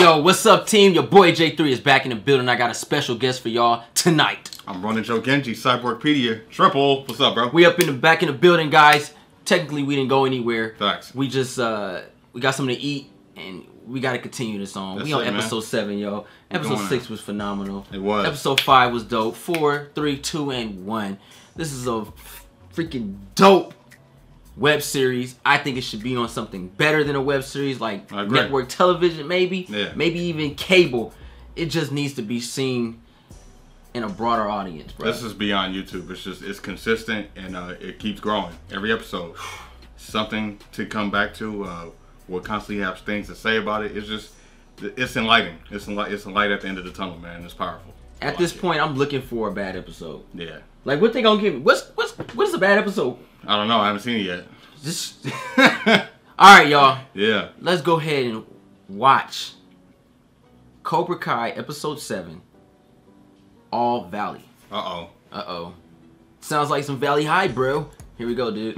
Yo, what's up, team? Your boy J3 is back in the building. I got a special guest for y'all tonight. I'm Ronan Joe Genji, Cyborgpedia, Triple. What's up, bro? We up in the back in the building, guys. Technically, we didn't go anywhere. Facts. We just, we got something to eat, and we got to continue this on. We on episode 7, yo. Episode 6 was phenomenal. It was. Episode 5 was dope. 4, 3, 2, and 1. This is a freaking dope web series. I think it should be on something better than a web series, like network television, maybe, maybe even cable. It just needs to be seen in a broader audience, bro. This is beyond YouTube. It's just, it's consistent, and it keeps growing. Every episode, something to come back to. We'll constantly have things to say about it. It's just, it's enlightening. It's a light at the end of the tunnel, man. It's powerful. At this point, I'm looking for a bad episode. Yeah. Like, what they gonna give me? What is a bad episode? I don't know. I haven't seen it yet. Just all right, y'all. Yeah. Let's go ahead and watch Cobra Kai episode 7, All Valley. Uh-oh. Uh-oh. Sounds like some Valley High, bro. Here we go, dude.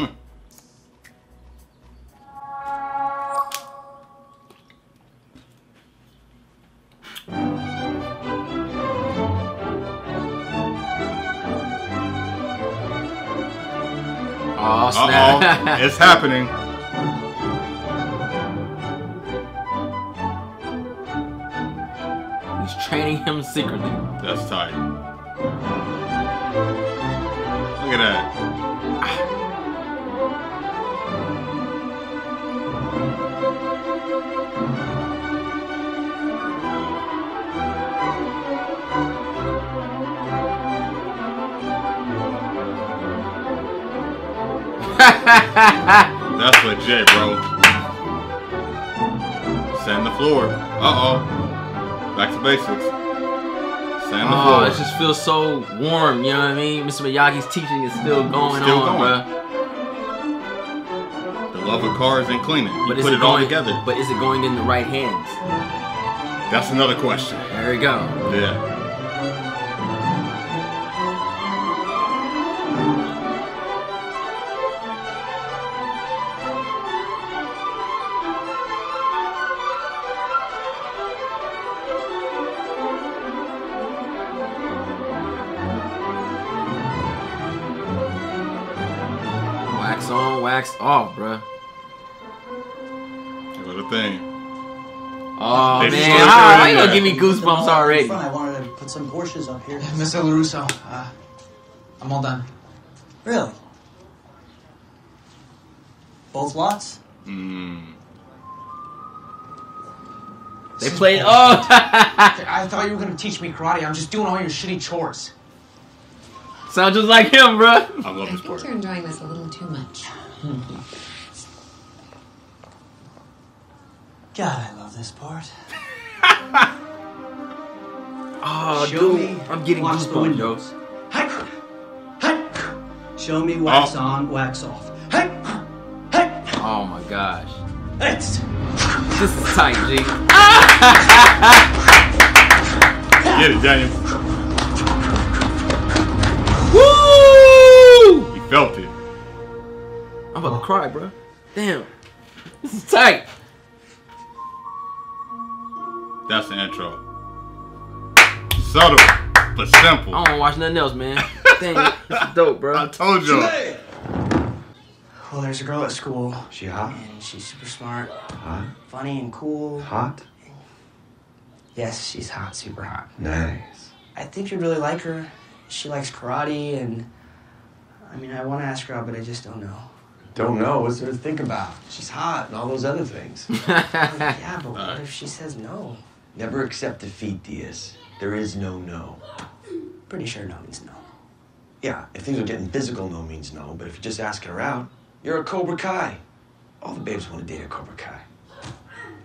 Oh, snap. Uh-oh. It's happening. He's training him secretly. That's tight. Look at that. That's legit, bro. Sand the floor. Uh-oh. Back to basics. Oh, it just feels so warm, you know what I mean? Mr. Miyagi's teaching is still going on, bro. The love of cars and cleaning. You put it all together. But is it going in the right hands? That's another question. There we go. Wax on, wax off, bruh. What a thing. Oh, man. Why you gonna give me goosebumps already? I wanted to put some Porsches up here. Mr. LaRusso, I'm all done. Really? Both lots? Mm. They played. Oh! I thought you were gonna teach me karate. I'm just doing all your shitty chores. Sounds just like him, bro. I love this part. I think you're enjoying this a little too much. God, I love this part. Oh, dude, I'm getting goosebumps, yo. Show me wax on, wax off. Oh my gosh. This is tight, G. Get it, Daniel. Woo! He felt it. I'm about to cry, bro. Damn. This is tight. That's the intro. Subtle, but simple. I don't watch nothing else, man. Dang it. This is dope, bro. I told you. Well, there's a girl at school. She hot? And she's super smart. Hot? Funny and cool. Hot? Yes, she's hot. Super hot. Nice. I think you really like her. She likes karate, and I mean, I want to ask her out, but I just don't know. Don't know? What's there to think about? She's hot and all those other things. Yeah, but what if she says no? Never accept defeat, Diaz. There is no no. Pretty sure no means no. Yeah, if things are getting physical, no means no, but if you're just asking her out, you're a Cobra Kai. All the babes want to date a Cobra Kai.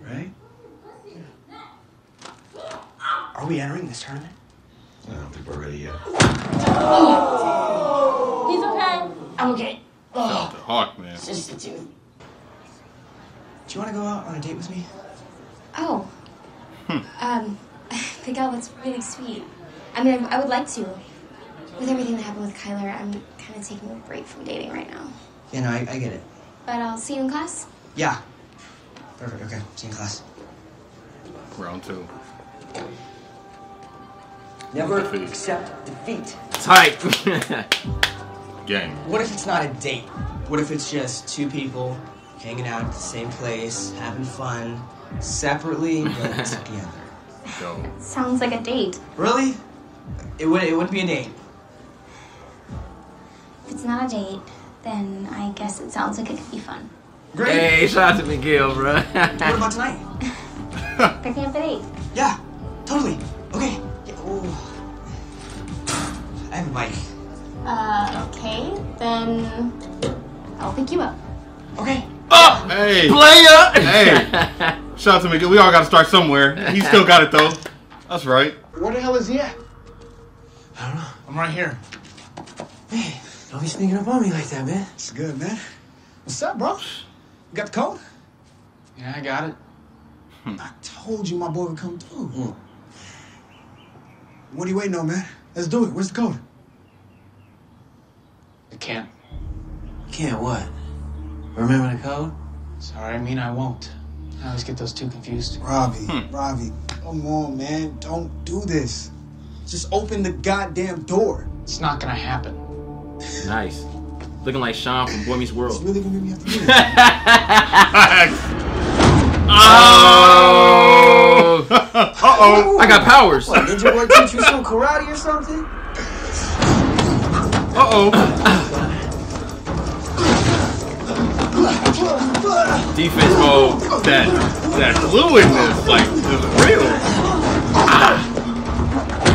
Right? Yeah. Are we entering this tournament? I don't think we're ready yet. Oh. He's okay. I'm okay. Oh. The hawk, man. It's just a dude. Do you want to go out on a date with me? Oh. Miguel, that's really sweet. I mean, I would like to. With everything that happened with Kyler, I'm kind of taking a break from dating right now. Yeah, no, I get it. But I'll see you in class? Yeah. Perfect, okay. See you in class. Round two. Never accept defeat. Type. Game. What if it's not a date? What if it's just two people hanging out at the same place, having fun, separately but together? Go. Sounds like a date. Really? It wouldn't be a date. If it's not a date, then I guess it sounds like it could be fun. Great. Hey, shout out to Miguel, bro. What about tonight? Picking up at 8. Yeah, totally. Okay. Yeah, I have a mic. Okay, then I'll pick you up. Okay. Oh, hey. Player. Hey. Shout out to Miguel. We all got to start somewhere. He still got it though. That's right. Where the hell is he at? I don't know. I'm right here. Hey, don't be sneaking up on me like that, man. It's good, man. What's up, bro? You got the code? Yeah, I got it. I told you my boy would come through. What are you waiting on, man? Let's do it. Where's the code? I can't. You can't what? Remember the code? Sorry, I mean I won't. I always get those two confused. Robbie, Robbie, come on, man. Don't do this. Just open the goddamn door. It's not gonna happen. Nice. Looking like Sean from Boy Meets World. It's really gonna make me have to do this. Oh! Uh-oh. I got powers. What, did your boy teach you some karate or something? Uh-oh. Defense mode. That fluidness, like, is real.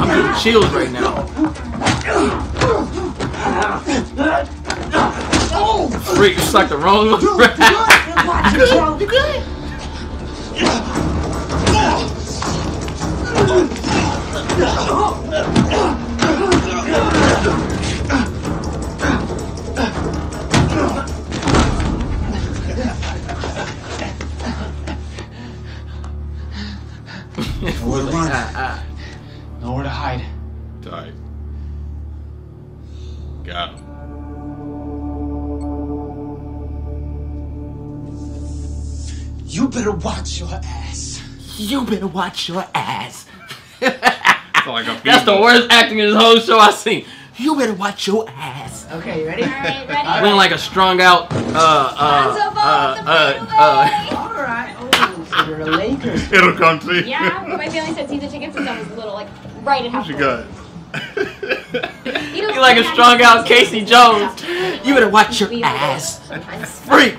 I'm getting chills right now. Freak, you sucked the wrong one. You good? Nowhere to run. Nowhere to hide. Tight. Got him. You better watch your ass. You better watch your ass. That's the worst acting in this whole show I've seen. You better watch your ass. Okay, you ready? All right, ready. All right. Like a strung out. All right. Oh, you're a Lakers. It'll come to you. Yeah, my family said season tickets since I was little, like right at half. What you got? You're like a strung out Casey Jones. You better watch your ass. Freak.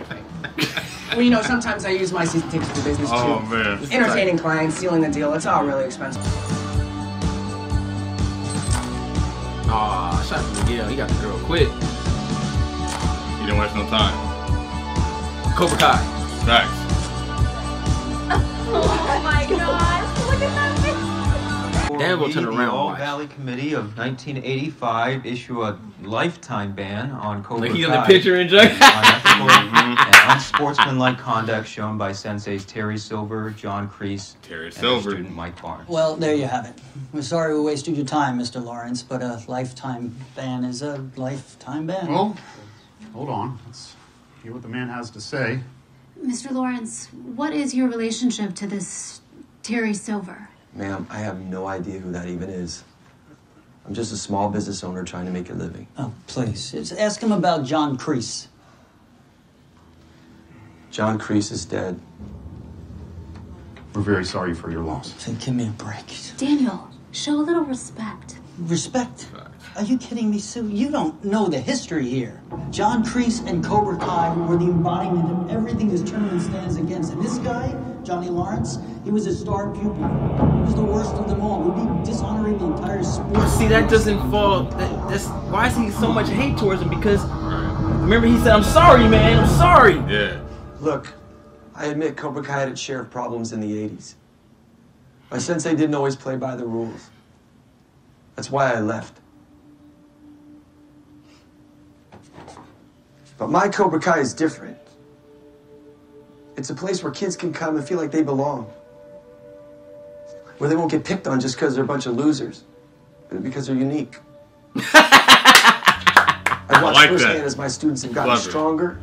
Well, you know, sometimes I use my season tickets for business, too. Oh, man. Entertaining clients, sealing the deal, it's all really expensive. Aw, shout out to Miguel. He got the girl quick. You didn't waste no time. Cobra Kai. Facts. Oh, my gosh. Look at that. Then we'll turn around. The All Valley Committee of 1985 issue a lifetime ban on Cobra Kai. He's in the picture in joke. Sportsmanlike conduct shown by senseis Terry Silver, John Kreese, and student Mike Barnes. Well, there you have it. We're sorry we wasted your time, Mr. Lawrence, but a lifetime ban is a lifetime ban. Well, hold on. Let's hear what the man has to say. Mr. Lawrence, what is your relationship to this Terry Silver? Ma'am, I have no idea who that even is. I'm just a small business owner trying to make a living. Oh, please. Ask him about John Kreese. John Kreese is dead. We're very sorry for your loss. Then give me a break. Daniel, show a little respect. Respect? Are you kidding me, Sue? You don't know the history here. John Kreese and Cobra Kai were the embodiment of everything this tournament stands against. And this guy, Johnny Lawrence, he was a star pupil. He was the worst of them all. We'd be dishonoring the entire sport. See, that doesn't fall. That's why I see so much hate towards him, because remember he said, "I'm sorry, man. I'm sorry." Yeah. Look, I admit Cobra Kai had its share of problems in the 80s. My sensei didn't always play by the rules. That's why I left. But my Cobra Kai is different. It's a place where kids can come and feel like they belong. Where they won't get picked on just because they're a bunch of losers, but because they're unique. I've watched firsthand as my students have gotten stronger,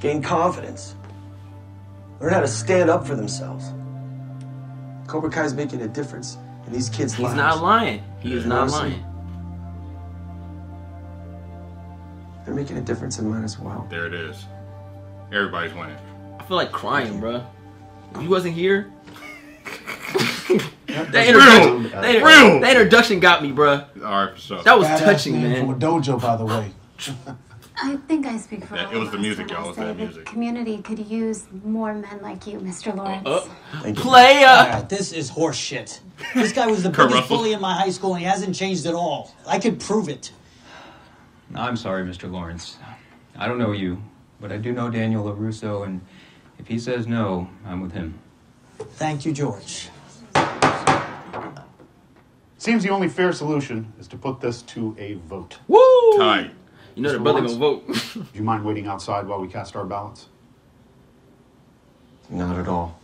gained confidence. Learn how to stand up for themselves. Cobra Kai is making a difference in these kids' lives. He's not lying. He is not lying. They're making a difference in mine as well. There it is. Everybody's winning. I feel like crying, bro. If you wasn't here, that introduction got me, bro. All right, so that was touching, man. From a dojo, by the way. I think I speak for all of us. It was the music, y'all. It was that music. The community could use more men like you, Mr. Lawrence. Player! Right, this is horse shit. This guy was the biggest bully in my high school, and he hasn't changed at all. I could prove it. I'm sorry, Mr. Lawrence. I don't know you, but I do know Daniel LaRusso, and if he says no, I'm with him. Thank you, George. Seems the only fair solution is to put this to a vote. Woo! Tight. You know Mr. the brother Lawrence, gonna vote. Do you mind waiting outside while we cast our ballots? Not at all.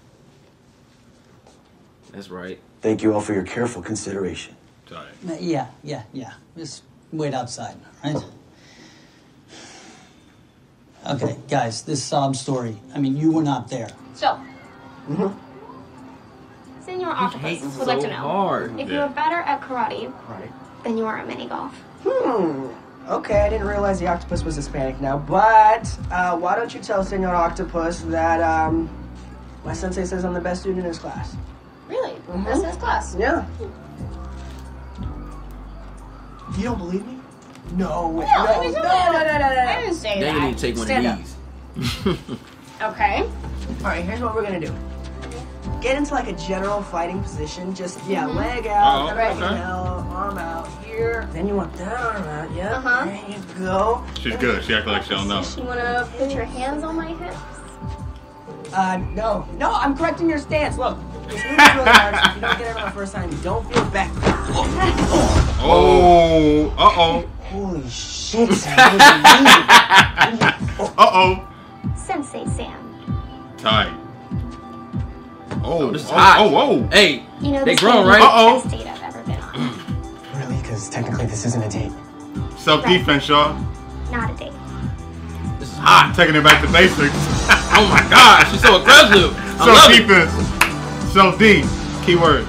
That's right. Thank you all for your careful consideration. Tight. Yeah. Just wait outside, all right? Okay, guys, this sob story. I mean, you were not there. So, Senor Octopus would like to know if you are better at karate than you are at mini golf. Okay, I didn't realize the octopus was Hispanic now, but why don't you tell Senor Octopus that my sensei says I'm the best student in his class. Really? Best in his class? Yeah. You don't believe me? No. No, no. I didn't say that. They need to take one of these. Okay. All right, here's what we're going to do. Get into like a general fighting position. Just, leg out, arm out here. Then you want that arm out, there you go. She's good. She acts like she don't know. You want to put your hands on my hips? No. No, I'm correcting your stance. Look, this move is really hard. If you don't get it on the first time, you don't feel back. Holy shit. Sensei Sam. Tight. This is hot. Hey, you know, they grown, right? Best date I've ever been on. Really? Because technically this isn't a date. Self-defense, y'all. Not a date. This is hot. Taking it back to basics. Oh my gosh, she's so aggressive. Self-defense. Self-D. Keyword.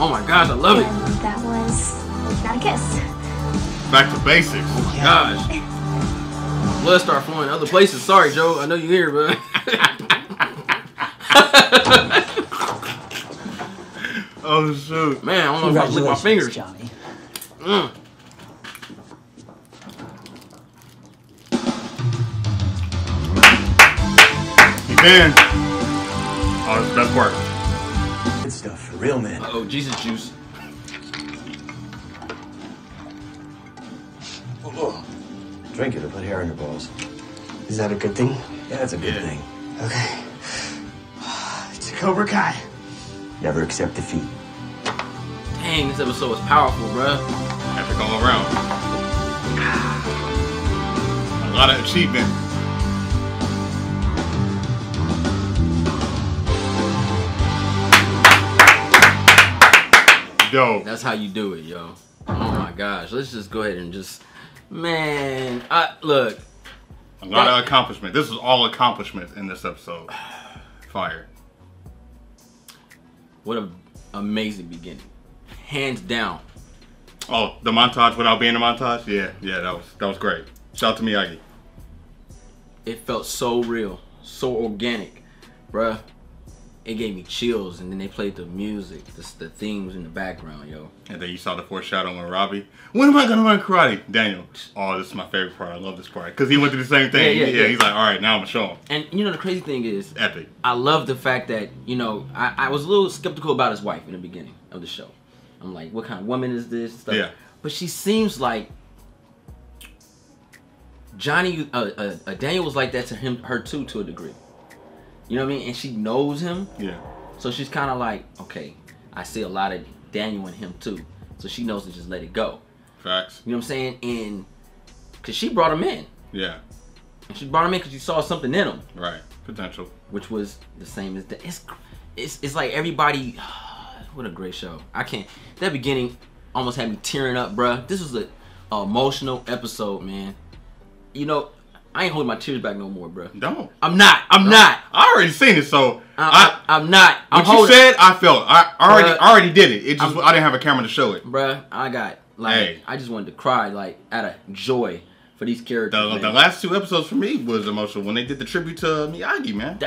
Oh my gosh, I love it. And that was not a kiss. Back to basics. Oh my gosh. Blood start flowing other places. Sorry, Joe. I know you're here, bro. Oh shoot, man! I don't know if I lick my fingers, Johnny. He's in. Oh, it's best work. Good stuff for real, man. Oh, Jesus juice. Drink it to put hair in your balls. Is that a good thing? Yeah, that's a good thing. Okay. It's a Cobra Kai. Never accept defeat. Dang, this episode was powerful, bruh. Epic all around. A lot of achievement. Dope. That's how you do it, yo. Oh my gosh. Let's just go ahead and just... Man, look. A lot of accomplishment. This is all accomplishments in this episode. Fire. What an amazing beginning, hands down. Oh, the montage without being a montage? Yeah, that was great. Shout out to Miyagi. It felt so real, so organic, bruh. It gave me chills, and then they played the music, the themes in the background, yo. And then you saw the foreshadowing with Robbie. When am I gonna learn karate? Daniel, oh, this is my favorite part. I love this part. Cause he went through the same thing. Yeah, he's like, all right, now I'm gonna show him. And you know, the crazy thing is, epic. I love the fact that, you know, I was a little skeptical about his wife in the beginning of the show. I'm like, what kind of woman is this? Stuff. Yeah. But she seems like, Daniel was like that to her too, to a degree. You know what I mean? And she knows him. Yeah. So she's kind of like, okay, I see a lot of Daniel in him too. So she knows to just let it go. Facts. You know what I'm saying? And because she brought him in. Yeah. And she brought him in because you saw something in him. Right. Potential. Which was the same as the. It's like everybody. What a great show. I can't. That beginning almost had me tearing up, bruh. This was an emotional episode, man. You know, I ain't holding my tears back no more, bro. Don't. I'm not. I'm not. I already seen it, so I'm not. I'm what you said, I felt. I already did it. It just I didn't have a camera to show it, bro. I got like I just wanted to cry like out of joy for these characters. The last two episodes for me was emotional when they did the tribute to Miyagi, man.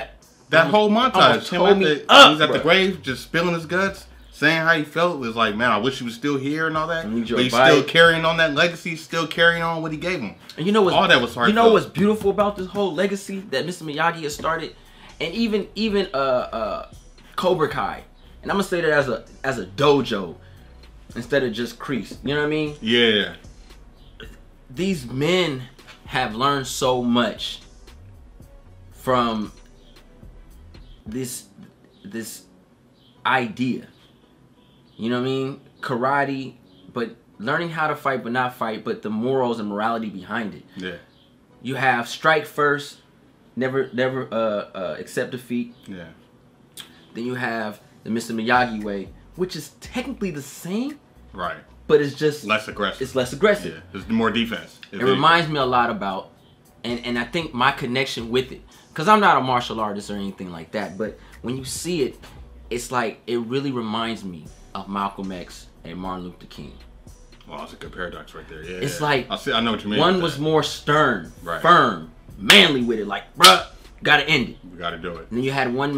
That whole montage, him at the, he's at the grave, just spilling his guts, saying how he felt. Was like, man, I wish he was still here and all that. And but he's still carrying on that legacy, still carrying on what he gave him. And you know what's, all that was hard. You know what's beautiful about this whole legacy that Mr. Miyagi has started, and even Cobra Kai. And I'm gonna say that as a dojo instead of just Kreese. You know what I mean? Yeah. These men have learned so much from this idea, you know what I mean? Karate, but learning how to fight, but not fight, but the morals and morality behind it. Yeah. You have strike first, never accept defeat. Yeah. Then you have the Mr. Miyagi way, which is technically the same. Right. But it's just less aggressive. It's less aggressive. Yeah. There's more defense. It reminds me a lot about, and I think my connection with it. Because I'm not a martial artist or anything like that, but when you see it, it's like, it really reminds me of Malcolm X and Martin Luther King. Well, that's a good paradox right there. Yeah, it's like, I know what you mean. One was more stern, firm, manly with it, like, bruh, gotta end it. We gotta do it. And then you had one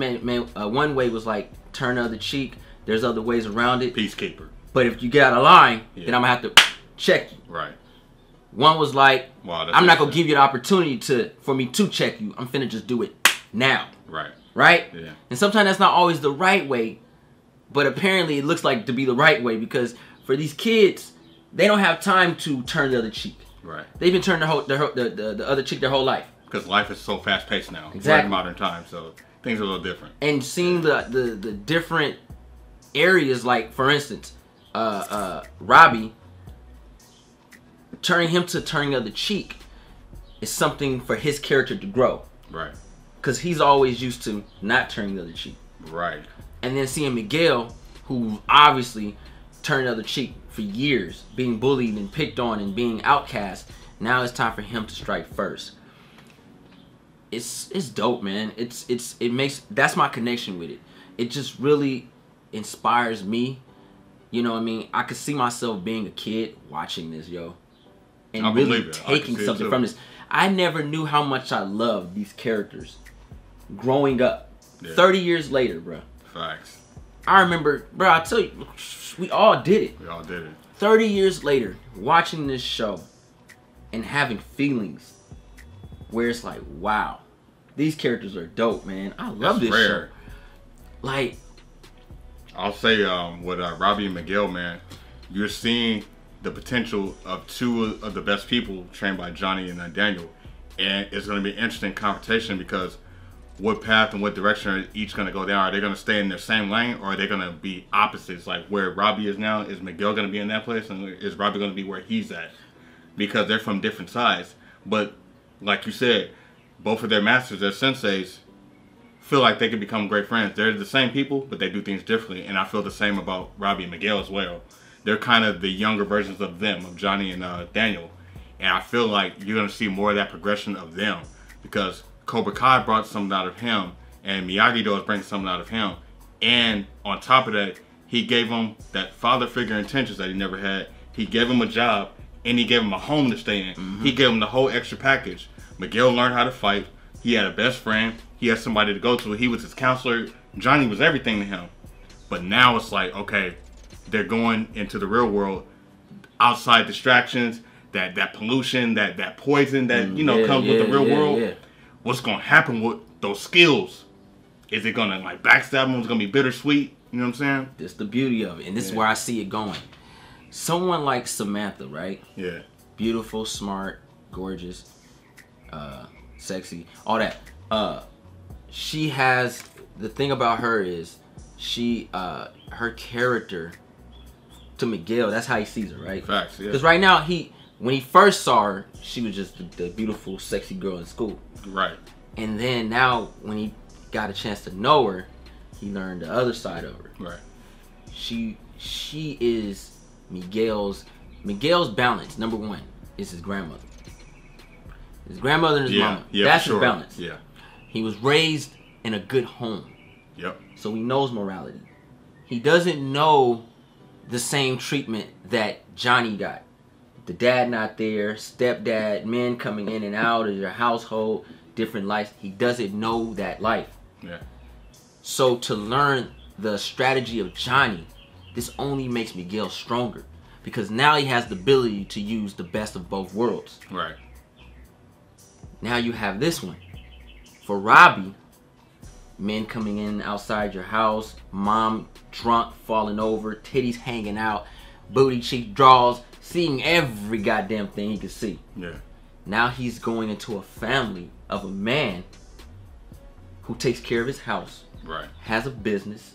way was like, turn the other cheek. There's other ways around it. Peacekeeper. But if you get out of line, then I'm gonna have to check you. Right. One was like, wow, I'm not going to give you the opportunity for me to check you. I'm finna just do it now. Right. Right? Yeah. And sometimes that's not always the right way, but apparently it looks like to be the right way because for these kids, they don't have time to turn the other cheek. Right. They've been turning the other cheek their whole life. Because life is so fast-paced now. Exactly. In modern time, so things are a little different. And seeing the different areas, like, for instance, Robbie, turning him to turning the other cheek is something for his character to grow. Right. Because he's always used to not turning the other cheek. Right. And then seeing Miguel, who obviously turned the other cheek for years, being bullied and picked on and being outcast, now it's time for him to strike first. It's dope, man. It makes, that's my connection with it. It just really inspires me. You know what I mean? I could see myself being a kid watching this, yo. And really taking something from this. I never knew how much I loved these characters growing up. Yeah. 30 years later, bro. Facts. I remember, bro, I tell you, we all did it. We all did it. 30 years later, watching this show and having feelings where it's like, wow, these characters are dope, man. I love this show. Like, I'll say with Robbie and Miguel, man, you're seeing the potential of two of the best people trained by Johnny and Daniel. And it's going to be an interesting conversation because what path and what direction are each going to go down? Are they going to stay in their same lane or are they going to be opposites? Like where Robbie is now, is Miguel going to be in that place? And is Robbie going to be where he's at? Because they're from different sides. But like you said, both of their masters, their senseis, feel like they could become great friends. They're the same people, but they do things differently. And I feel the same about Robbie and Miguel as well. They're kind of the younger versions of them, of Johnny and Daniel. And I feel like you're going to see more of that progression of them because Cobra Kai brought something out of him and Miyagi-Do is bringing something out of him. And on top of that, he gave him that father figure intentions that he never had. He gave him a job and he gave him a home to stay in. Mm-hmm. He gave him the whole extra package. Miguel learned how to fight. He had a best friend. He had somebody to go to. He was his counselor. Johnny was everything to him. But now it's like, okay, they're going into the real world, outside distractions, that pollution, that poison that comes with the real world. Yeah. What's gonna happen with those skills? Is it gonna like backstab them? It's gonna be bittersweet. You know what I'm saying? That's the beauty of it, and this is where I see it going. Someone like Samantha, right? Yeah. Beautiful, smart, gorgeous, sexy, all that. She has, the thing about her is she her character to Miguel, that's how he sees her, right? Facts, yeah. Because right now, when he first saw her, she was just the beautiful, sexy girl in school. Right. And then now, when he got a chance to know her, he learned the other side of her. Right. She is Miguel's balance, number one, is his grandmother. His grandmother and his mama. Yeah, that's his balance. Yeah. He was raised in a good home. Yep. So he knows morality. He doesn't know the same treatment that Johnny got. The dad not there, stepdad, men coming in and out of your household, different lives. He doesn't know that life. Yeah. So to learn the strategy of Johnny, this only makes Miguel stronger, because now he has the ability to use the best of both worlds. Right. Now you have this one. For Robbie, men coming in outside your house, mom drunk, falling over, titties hanging out, booty cheek draws, seeing every goddamn thing he could see. Yeah. Now he's going into a family of a man who takes care of his house. Right. Has a business,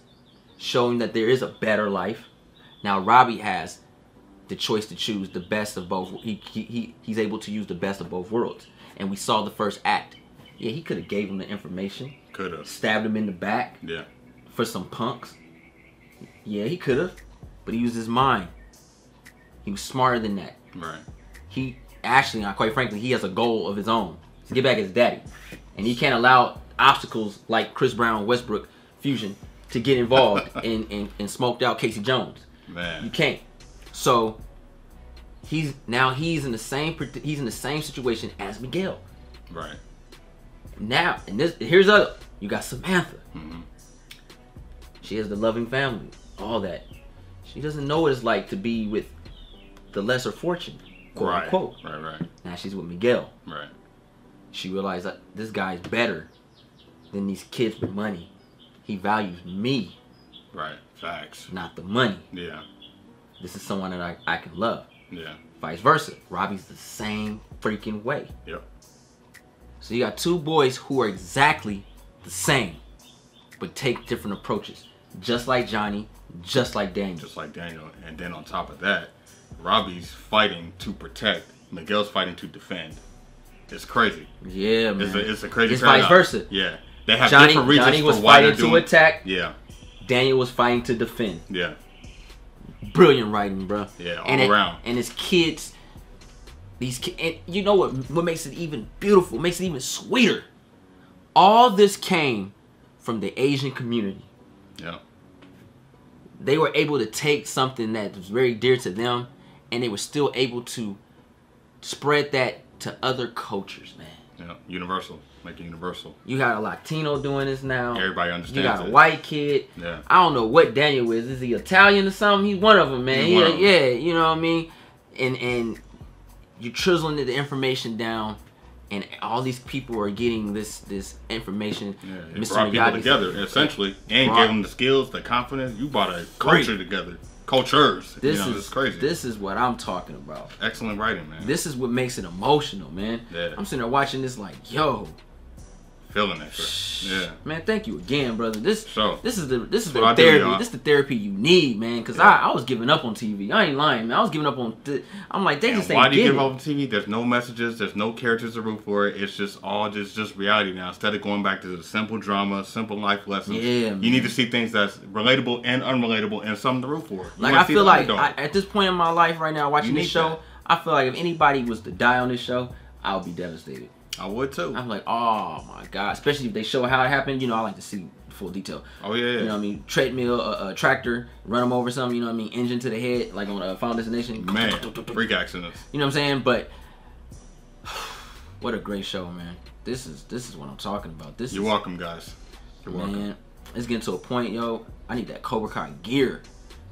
showing that there is a better life. Now Robbie has the choice to choose the best of both. He's able to use the best of both worlds. And we saw the first act. Yeah, he could have gave him the information. Could have. Stabbed him in the back. Yeah. For some punks. Yeah, he could have. But he used his mind. He was smarter than that. Right. He actually, quite frankly, he has a goal of his own. To get back his daddy. And he can't allow obstacles like Chris Brown, Westbrook, Fusion to get involved and smoked out Casey Jones. Man. You can't. So he's in the same situation as Miguel. Right. Now, and here's other. You got Samantha. Mm-hmm. She has the loving family, all that. She doesn't know what it's like to be with the lesser fortune, quote unquote. Right, right. Now she's with Miguel. Right. She realized that this guy's better than these kids with money. He values me. Right. Facts. Not the money. Yeah. This is someone that I can love. Yeah. Vice versa. Robbie's the same freaking way. Yep. So you got two boys who are exactly the same, but take different approaches. Just like Johnny, just like Daniel. Just like Daniel. And then on top of that, Robbie's fighting to protect. Miguel's fighting to defend. It's crazy. Yeah, man. It's a crazy paradox. Vice versa. Yeah. They have different reasons. Johnny was fighting to attack. Yeah. Daniel was fighting to defend. Yeah. Brilliant writing, bro. Yeah, all around. And his kids... And you know what makes it even beautiful, makes it even sweeter? All this came from the Asian community. Yeah. They were able to take something that was very dear to them, and they were still able to spread that to other cultures, man. Yeah, universal. Like universal. You got a Latino doing this now. Everybody understands. You got a white kid. Yeah. I don't know what Daniel is. Is he Italian or something? He's one of them, man. Yeah, yeah, you know what I mean? And you're chiseling the information down, and all these people are getting this information. Yeah, it Mr. brought Miyagi people together, essentially, and gave them the skills, the confidence. You brought a culture together. Cultures. This is crazy. This is what I'm talking about. Excellent writing, man. This is what makes it emotional, man. Yeah. I'm sitting there watching this like, yo. Feeling that shit. Yeah. Man, thank you again, brother. This is the therapy. This is the therapy you need, man. Because I was giving up on TV. I ain't lying, man. I was giving up on. I'm like, they just ain't. Why do you give up on TV? There's no messages. There's no characters to root for. It's just all just reality now. Instead of going back to the simple drama, simple life lessons. Yeah, man. You need to see things that's relatable and unrelatable, and something to root for. Like I feel like at this point in my life right now, watching this show, I feel like if anybody was to die on this show, I would be devastated. I would too. I'm like, oh my God. Especially if they show how it happened, you know, I like to see full detail. Oh yeah, yeah. You know what I mean? Treadmill, tractor, run them over something, you know what I mean? Engine to the head, like on a Final Destination. Man, freak accidents. You know what I'm saying? But what a great show, man. This is what I'm talking about. You're welcome, guys. You're welcome. Man, it's getting to a point, yo. I need that Cobra Kai gear.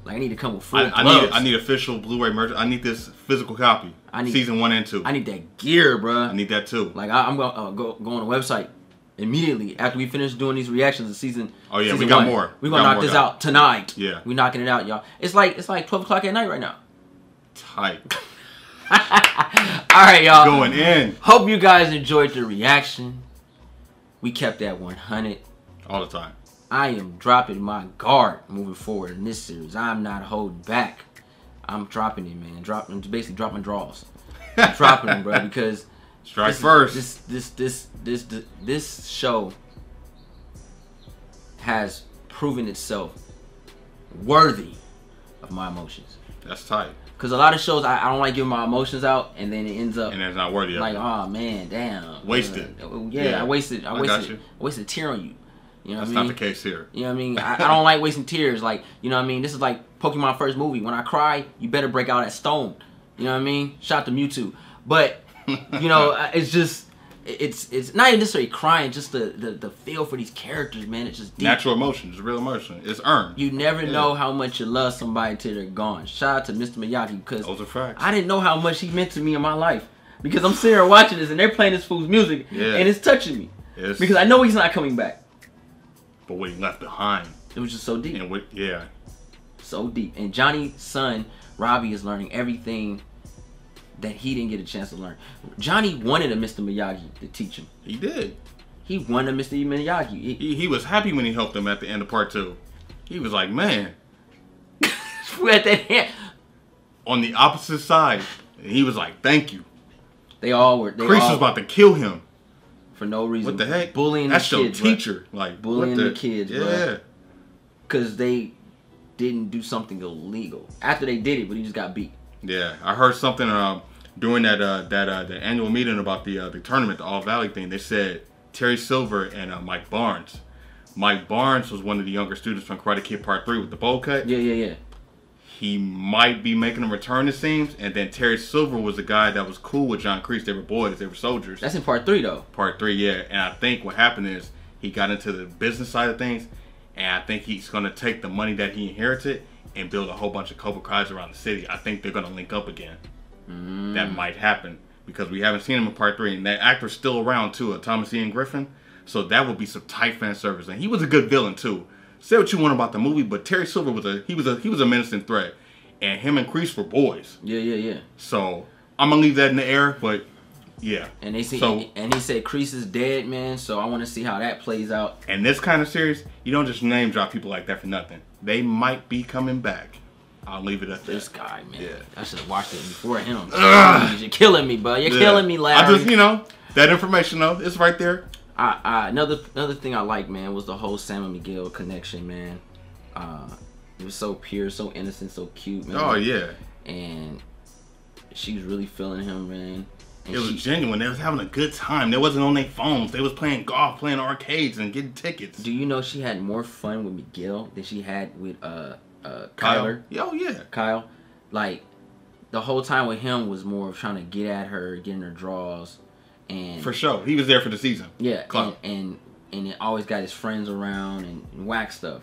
Like I need to come with full gloves. I need official Blu-ray merch. I need this physical copy. Season 1 and 2. I need that gear, bro. I need that too. Like I'm gonna go on the website immediately after we finish doing these reactions of season. Oh yeah, we got more. We're gonna knock this out tonight. Yeah, we're knocking it out, y'all. It's like 12 o'clock at night right now. Tight. All right, y'all. Going in. Hope you guys enjoyed the reaction. We kept that 100 all the time. I am dropping my guard moving forward in this series. I'm not holding back. I'm dropping it, man. Basically dropping draws. I'm dropping them, bro, because strike first. This show has proven itself worthy of my emotions. That's tight. Because a lot of shows, I don't like giving my emotions out, and then it ends up... And it's not worthy of it. Like, oh, man, damn. Wasted. Yeah, I wasted a tear on you. You know what I mean? That's not the case here. You know what I mean? I don't like wasting tears. Like, you know what I mean? This is like Pokemon first movie. When I cry, you better break out that stone. You know what I mean? Shout to Mewtwo. But, you know, it's just... It's not even necessarily crying, just the feel for these characters, man. It's just deep. Natural emotion. It's real emotion. It's earned. You never know how much you love somebody till they're gone. Shout out to Mr. Miyagi, because those are facts. I didn't know how much he meant to me in my life, because I'm sitting here watching this and they're playing this fool's music and it's touching me because I know he's not coming back. But what he left behind, it was just so deep. And what, so deep. And Johnny's son Robbie is learning everything that he didn't get a chance to learn. Johnny wanted a Mr. Miyagi to teach him. He did. He wanted a Mr. Miyagi. He was happy when he helped him at the end of part 2. He was like, man. At that hand. On the opposite side. And he was like, thank you. They all were. Kreese was about to kill him. For no reason. What the heck? Bullying the kids. That's your teacher. Like, bullying the kids. Yeah. Because they didn't do something illegal. After they did it, but he just got beat. Yeah, I heard something during that the annual meeting about the tournament, the All Valley thing. They said Terry Silver and Mike Barnes. Mike Barnes was one of the younger students from Karate Kid Part 3 with the bowl cut. Yeah. He might be making a return, it seems. And then Terry Silver was the guy that was cool with John Kreese. They were boys. They were soldiers. That's in Part 3 though. Part 3, yeah. And I think what happened is he got into the business side of things, and I think he's gonna take the money that he inherited and build a whole bunch of Cobra Kai's around the city. I think they're going to link up again. That might happen, because we haven't seen him in Part 3. And that actor's still around, too, Thomas Ian Griffin. So that would be some tight fan service. And he was a good villain, too. Say what you want about the movie, but Terry Silver was a menacing threat. And him and Kreese were boys. Yeah. So I'm going to leave that in the air, but yeah. And they see, and he said Kreese is dead, man. So I want to see how that plays out. And this kind of series, you don't just name drop people like that for nothing. They might be coming back. I'll leave it at this guy, man. Yeah. I should have watched it before him. You're killing me, bud. You're killing me, Larry. I just, you know, that information though, it's right there. Another thing I liked, man, was the whole Sam and Miguel connection, man. It was so pure, so innocent, so cute, man. Oh yeah. And she was really feeling him, man. And it was genuine. They was having a good time. They wasn't on their phones. They was playing golf, playing arcades, and getting tickets. Do you know she had more fun with Miguel than she had with Kyler? Oh, yeah. Kyle. Like, the whole time with him was more of trying to get at her, getting her draws. And for sure. He was there for the season. Yeah. And it always got his friends around and whack stuff.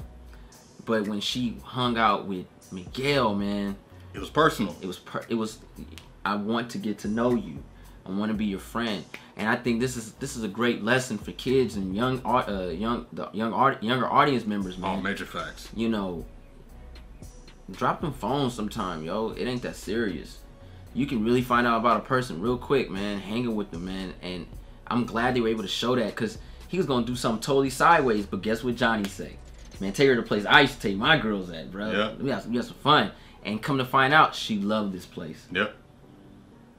But when she hung out with Miguel, man. It was personal. It was, I want to get to know you. I want to be your friend, and I think this is a great lesson for kids and younger audience members, man. All major facts. You know, drop them phones sometime, yo. It ain't that serious. You can really find out about a person real quick, man. Hanging with them, man. And I'm glad they were able to show that, because he was gonna do something totally sideways. But guess what Johnny say? Man, take her to the place I used to take my girls at, bro. Yeah. We have some fun. And come to find out, she loved this place. Yep.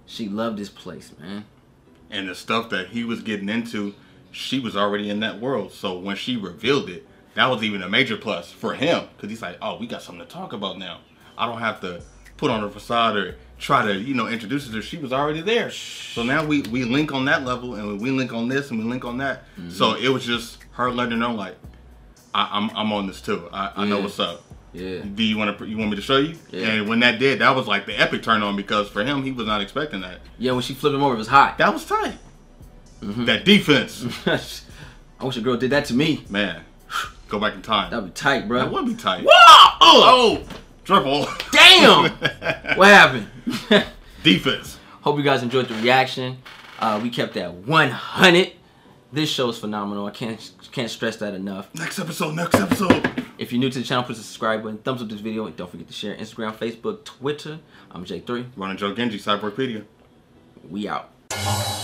She loved this place, man. And the stuff that he was getting into, she was already in that world. So when she revealed it, that was even a major plus for him. Because he's like, oh, we got something to talk about now. I don't have to put on a facade or try to, you know, introduce her. She was already there. So now we link on that level, and we link on this, and we link on that. So it was just her letting her know, like, I'm on this too. I know what's up. Yeah. Do you want me to show you? Yeah. And when that did, that was like the epic turn on, because for him, he was not expecting that. Yeah, when she flipped him over, it was hot. That was tight. That defense. I wish a girl did that to me. Man, go back in time. That'd be tight, bro. That would be tight. Whoa! Oh! Triple. Damn! What happened? Defense. Hope you guys enjoyed the reaction. We kept that 100. This show is phenomenal. I can't stress that enough. Next episode. If you're new to the channel, press the subscribe button, thumbs up this video, and don't forget to share Instagram, Facebook, Twitter. I'm J3. Ron and Joe Genji, Cyborgpedia. We out.